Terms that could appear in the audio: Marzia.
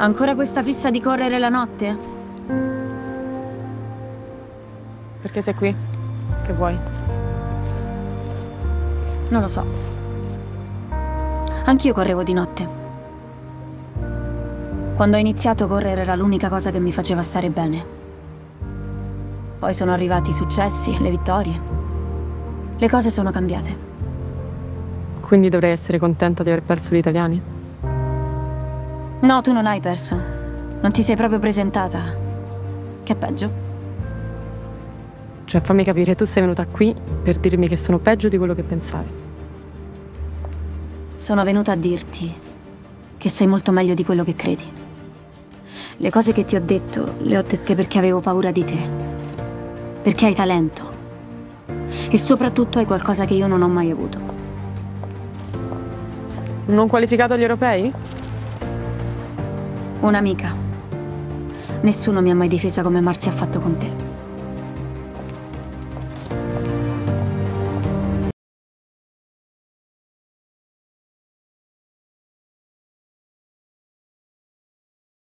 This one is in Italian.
Ancora questa fissa di correre la notte? Perché sei qui? Che vuoi? Non lo so. Anch'io correvo di notte. Quando ho iniziato a correre era l'unica cosa che mi faceva stare bene. Poi sono arrivati i successi, le vittorie. Le cose sono cambiate. Quindi dovrei essere contenta di aver perso gli italiani? No, tu non hai perso. Non ti sei proprio presentata. Che è peggio? Cioè, fammi capire, tu sei venuta qui per dirmi che sono peggio di quello che pensavi. Sono venuta a dirti che sei molto meglio di quello che credi. Le cose che ti ho detto, le ho dette perché avevo paura di te. Perché hai talento. E soprattutto hai qualcosa che io non ho mai avuto. Non qualificato agli europei? Un'amica. Nessuno mi ha mai difesa come Marzia ha fatto con te.